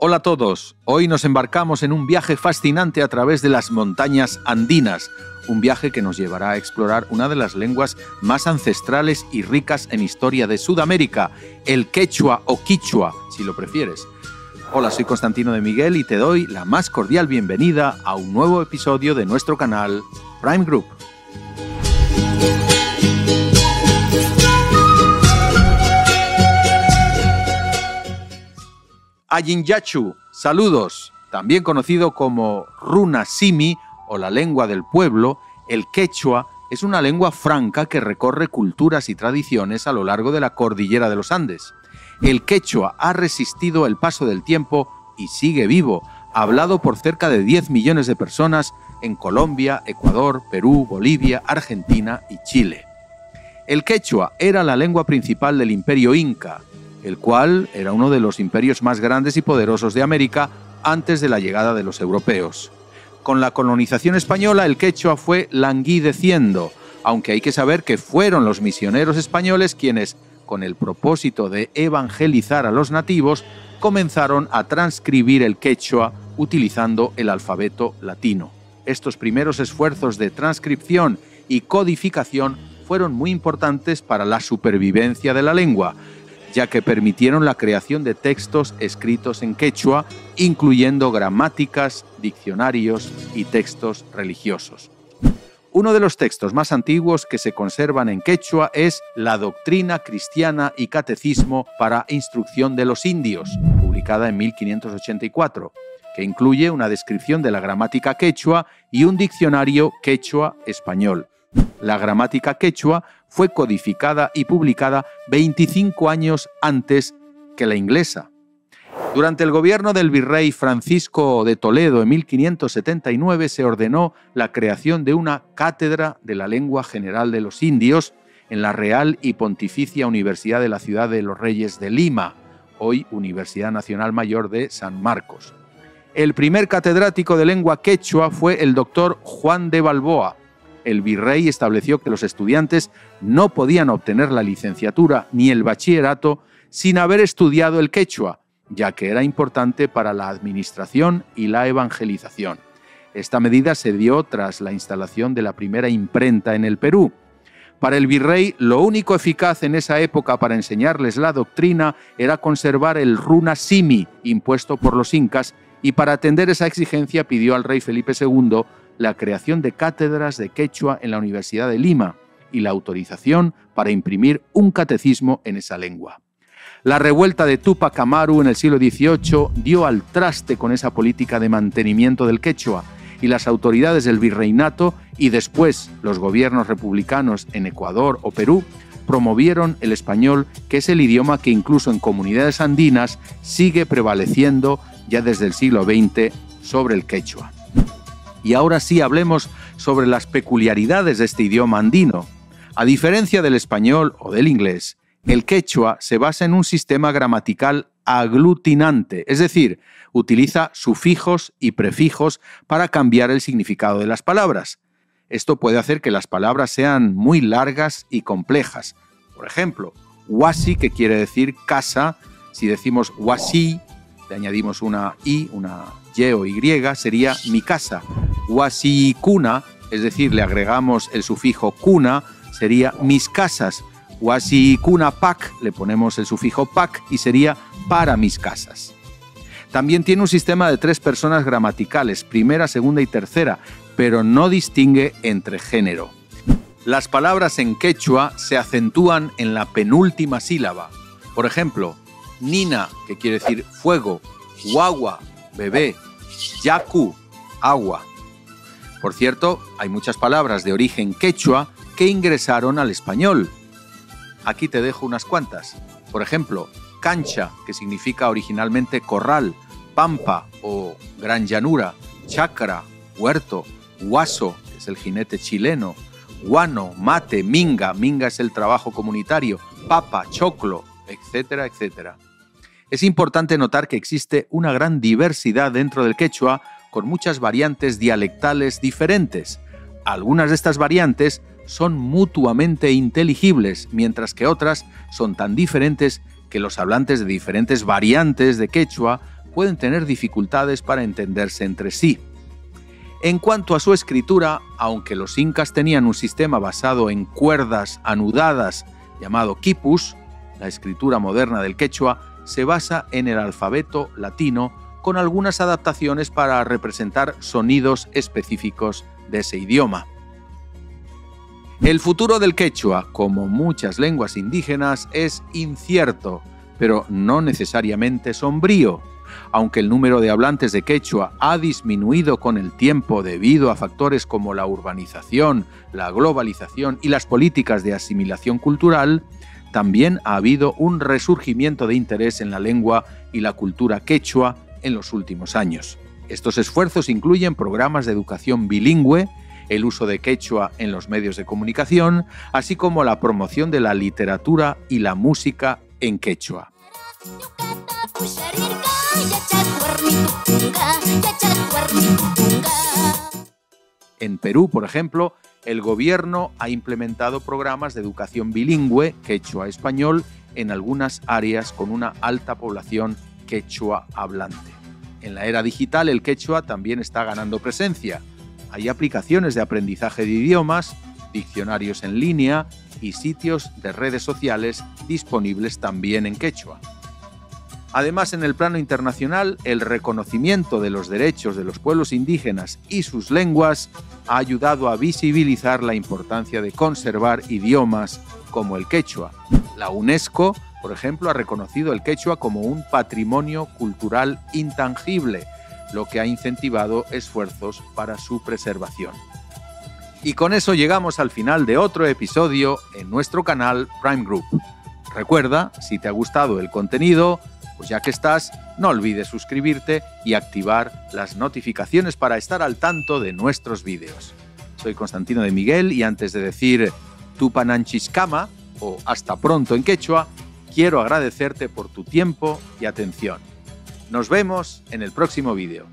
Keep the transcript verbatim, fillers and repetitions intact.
Hola a todos, hoy nos embarcamos en un viaje fascinante a través de las montañas andinas, un viaje que nos llevará a explorar una de las lenguas más ancestrales y ricas en historia de Sudamérica, el quechua o quichua, si lo prefieres. Hola, soy Constantino de Miguel y te doy la más cordial bienvenida a un nuevo episodio de nuestro canal Prime Group. Ayinyachu, saludos, también conocido como Runa Simi o la lengua del pueblo, el quechua es una lengua franca que recorre culturas y tradiciones a lo largo de la cordillera de los Andes. El quechua ha resistido el paso del tiempo y sigue vivo, hablado por cerca de diez millones de personas en Colombia, Ecuador, Perú, Bolivia, Argentina y Chile. El quechua era la lengua principal del Imperio Inca, el cual era uno de los imperios más grandes y poderosos de América antes de la llegada de los europeos. Con la colonización española, el quechua fue languideciendo, aunque hay que saber que fueron los misioneros españoles quienes, con el propósito de evangelizar a los nativos, comenzaron a transcribir el quechua utilizando el alfabeto latino. Estos primeros esfuerzos de transcripción y codificación fueron muy importantes para la supervivencia de la lengua, ya que permitieron la creación de textos escritos en quechua, incluyendo gramáticas, diccionarios y textos religiosos. Uno de los textos más antiguos que se conservan en quechua es la Doctrina Cristiana y Catecismo para Instrucción de los Indios, publicada en mil quinientos ochenta y cuatro, que incluye una descripción de la gramática quechua y un diccionario quechua-español. La gramática quechua fue codificada y publicada veinticinco años antes que la inglesa. Durante el gobierno del virrey Francisco de Toledo en mil quinientos setenta y nueve se ordenó la creación de una Cátedra de la Lengua General de los Indios en la Real y Pontificia Universidad de la Ciudad de los Reyes de Lima, hoy Universidad Nacional Mayor de San Marcos. El primer catedrático de lengua quechua fue el doctor Juan de Balboa. El virrey estableció que los estudiantes no podían obtener la licenciatura ni el bachillerato sin haber estudiado el quechua, ya que era importante para la administración y la evangelización. Esta medida se dio tras la instalación de la primera imprenta en el Perú. Para el virrey, lo único eficaz en esa época para enseñarles la doctrina era conservar el Runa Simi, impuesto por los incas, y para atender esa exigencia pidió al rey Felipe segundo la creación de cátedras de quechua en la Universidad de Lima y la autorización para imprimir un catecismo en esa lengua. La revuelta de Túpac Amaru en el siglo dieciocho dio al traste con esa política de mantenimiento del quechua y las autoridades del virreinato y después los gobiernos republicanos en Ecuador o Perú promovieron el español, que es el idioma que incluso en comunidades andinas sigue prevaleciendo ya desde el siglo veinte sobre el quechua. Y ahora sí hablemos sobre las peculiaridades de este idioma andino. A diferencia del español o del inglés, el quechua se basa en un sistema gramatical aglutinante, es decir, utiliza sufijos y prefijos para cambiar el significado de las palabras. Esto puede hacer que las palabras sean muy largas y complejas. Por ejemplo, huasi, que quiere decir casa, si decimos huasi, le añadimos una i, una y o y, sería mi casa. Huasicuna, es decir, le agregamos el sufijo cuna, sería mis casas. Huasicuna pac, le ponemos el sufijo pac y sería para mis casas. También tiene un sistema de tres personas gramaticales, primera, segunda y tercera, pero no distingue entre género. Las palabras en quechua se acentúan en la penúltima sílaba. Por ejemplo, nina, que quiere decir fuego, guagua, bebé, yacu, agua. Por cierto, hay muchas palabras de origen quechua que ingresaron al español. Aquí te dejo unas cuantas. Por ejemplo, cancha, que significa originalmente corral, pampa o gran llanura, chacra, huerto, guaso, que es el jinete chileno, guano, mate, minga, minga es el trabajo comunitario, papa, choclo, etcétera, etcétera. Es importante notar que existe una gran diversidad dentro del quechua, con muchas variantes dialectales diferentes. Algunas de estas variantes son mutuamente inteligibles, mientras que otras son tan diferentes que los hablantes de diferentes variantes de quechua pueden tener dificultades para entenderse entre sí. En cuanto a su escritura, aunque los incas tenían un sistema basado en cuerdas anudadas llamado quipus, la escritura moderna del quechua se basa en el alfabeto latino con algunas adaptaciones para representar sonidos específicos de ese idioma. El futuro del quechua, como muchas lenguas indígenas, es incierto, pero no necesariamente sombrío. Aunque el número de hablantes de quechua ha disminuido con el tiempo debido a factores como la urbanización, la globalización y las políticas de asimilación cultural, también ha habido un resurgimiento de interés en la lengua y la cultura quechua en los últimos años. Estos esfuerzos incluyen programas de educación bilingüe, el uso de quechua en los medios de comunicación, así como la promoción de la literatura y la música en quechua. En Perú, por ejemplo, el gobierno ha implementado programas de educación bilingüe quechua-español en algunas áreas con una alta población quechua hablante. En la era digital, el quechua también está ganando presencia. Hay aplicaciones de aprendizaje de idiomas, diccionarios en línea y sitios de redes sociales disponibles también en quechua. Además, en el plano internacional, el reconocimiento de los derechos de los pueblos indígenas y sus lenguas ha ayudado a visibilizar la importancia de conservar idiomas como el quechua. La UNESCO, por ejemplo, ha reconocido el quechua como un patrimonio cultural intangible, lo que ha incentivado esfuerzos para su preservación. Y con eso llegamos al final de otro episodio en nuestro canal Prime Group. Recuerda, si te ha gustado el contenido, pues ya que estás, no olvides suscribirte y activar las notificaciones para estar al tanto de nuestros vídeos. Soy Constantino de Miguel y antes de decir Tupananchiskama o hasta pronto en quechua, quiero agradecerte por tu tiempo y atención. Nos vemos en el próximo vídeo.